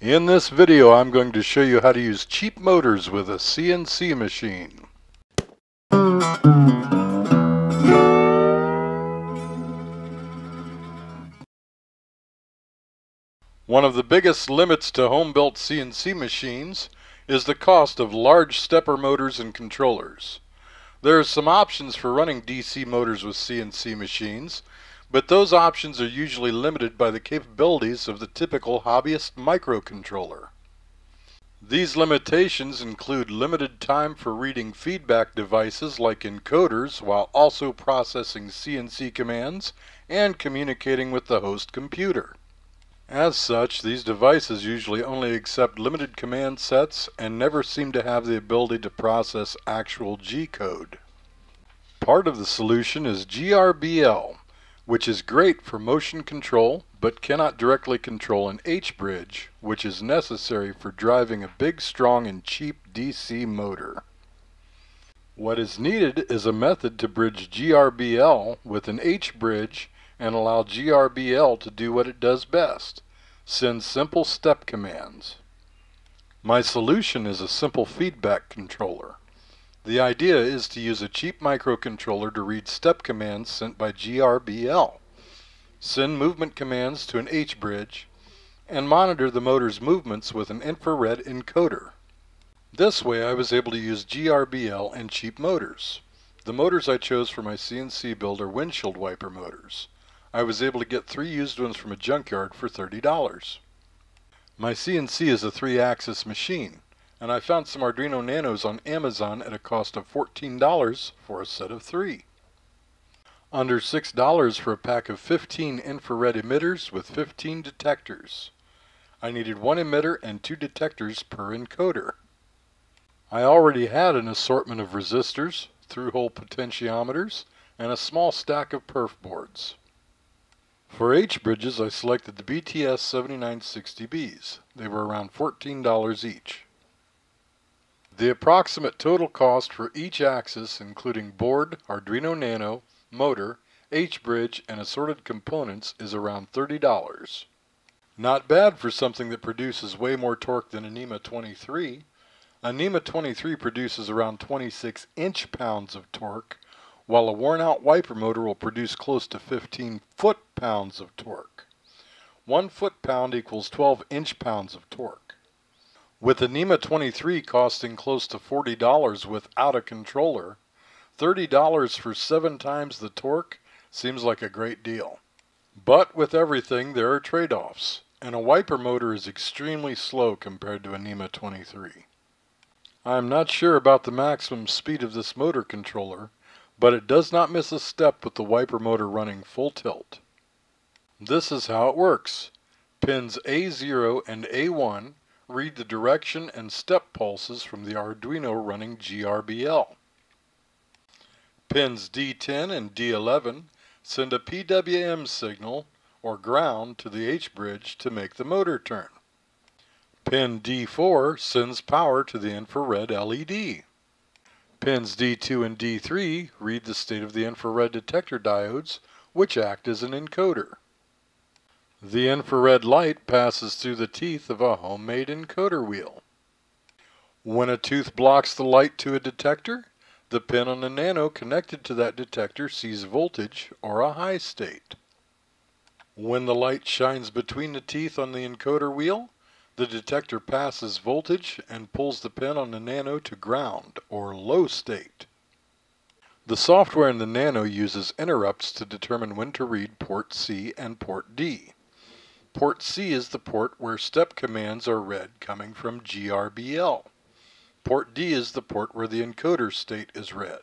In this video, I'm going to show you how to use cheap motors with a CNC machine. One of the biggest limits to home-built CNC machines is the cost of large stepper motors and controllers. There are some options for running DC motors with CNC machines, but those options are usually limited by the capabilities of the typical hobbyist microcontroller. These limitations include limited time for reading feedback devices like encoders while also processing CNC commands and communicating with the host computer. As such, these devices usually only accept limited command sets and never seem to have the ability to process actual G-code. Part of the solution is GRBL, which is great for motion control, but cannot directly control an H-bridge, which is necessary for driving a big, strong, and cheap DC motor. What is needed is a method to bridge GRBL with an H-bridge and allow GRBL to do what it does best, send simple step commands. My solution is a simple feedback controller. The idea is to use a cheap microcontroller to read step commands sent by GRBL, send movement commands to an H-bridge, and monitor the motor's movements with an infrared encoder. This way I was able to use GRBL and cheap motors. The motors I chose for my CNC build are windshield wiper motors. I was able to get three used ones from a junkyard for $30. My CNC is a 3-axis machine, and I found some Arduino Nanos on Amazon at a cost of $14 for a set of three. Under $6 for a pack of 15 infrared emitters with 15 detectors. I needed one emitter and two detectors per encoder. I already had an assortment of resistors, through-hole potentiometers, and a small stack of perf boards. For H-bridges, I selected the BTS7960Bs. They were around $14 each. The approximate total cost for each axis, including board, Arduino Nano, motor, H-bridge, and assorted components, is around $30. Not bad for something that produces way more torque than a NEMA 23. A NEMA 23 produces around 26 inch-pounds of torque, while a worn-out wiper motor will produce close to 15 foot-pounds of torque. 1 foot-pound equals 12 inch-pounds of torque. With the NEMA 23 costing close to $40 without a controller, $30 for 7 times the torque seems like a great deal. But with everything, there are trade-offs, and a wiper motor is extremely slow compared to a NEMA 23. I am not sure about the maximum speed of this motor controller, but it does not miss a step with the wiper motor running full tilt. This is how it works. Pins A0 and A1 read the direction and step pulses from the Arduino running GRBL. Pins D10 and D11 send a PWM signal, or ground, to the H-bridge to make the motor turn. Pin D4 sends power to the infrared LED. Pins D2 and D3 read the state of the infrared detector diodes, which act as an encoder. The infrared light passes through the teeth of a homemade encoder wheel. When a tooth blocks the light to a detector, the pin on the nano connected to that detector sees voltage, or a high state. When the light shines between the teeth on the encoder wheel, the detector passes voltage and pulls the pin on the nano to ground, or low state. The software in the nano uses interrupts to determine when to read port C and port D. Port C is the port where step commands are read coming from GRBL. Port D is the port where the encoder state is read.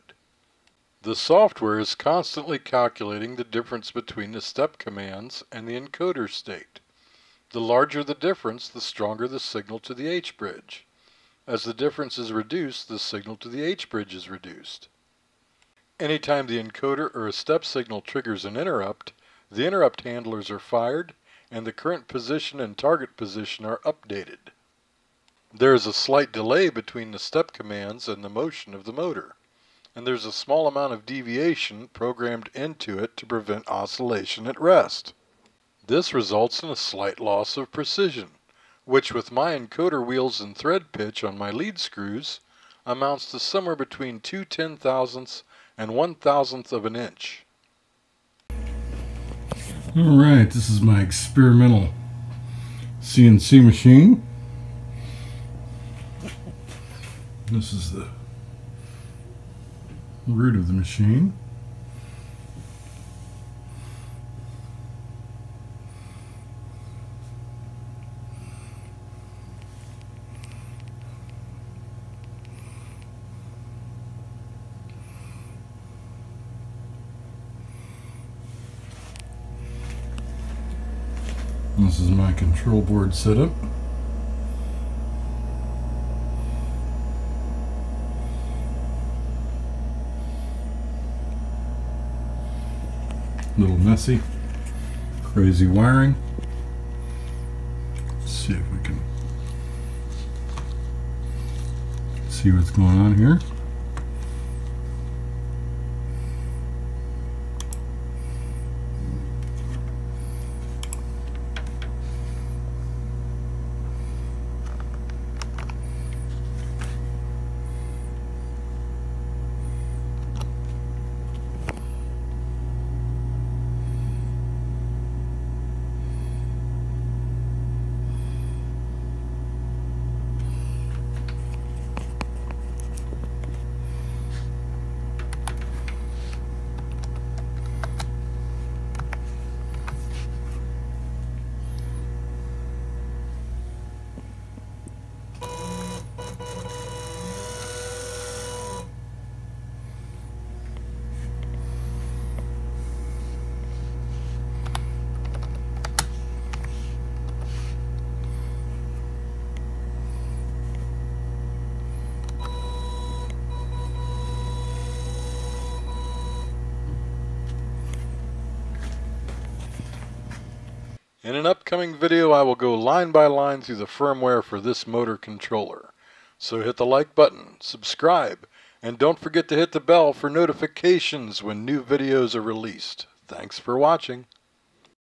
The software is constantly calculating the difference between the step commands and the encoder state. The larger the difference, the stronger the signal to the H-bridge. As the difference is reduced, the signal to the H-bridge is reduced. Anytime the encoder or a step signal triggers an interrupt, the interrupt handlers are fired, and the current position and target position are updated. There is a slight delay between the step commands and the motion of the motor, and there's a small amount of deviation programmed into it to prevent oscillation at rest. This results in a slight loss of precision, which with my encoder wheels and thread pitch on my lead screws amounts to somewhere between 2 ten-thousandths and 1 thousandth of an inch. All right, this is my experimental CNC machine. This is the root of the machine. This is my control board setup. A little messy, crazy wiring. Let's see if we can see what's going on here. In an upcoming video, I will go line by line through the firmware for this motor controller. So hit the like button, subscribe, and don't forget to hit the bell for notifications when new videos are released. Thanks for watching.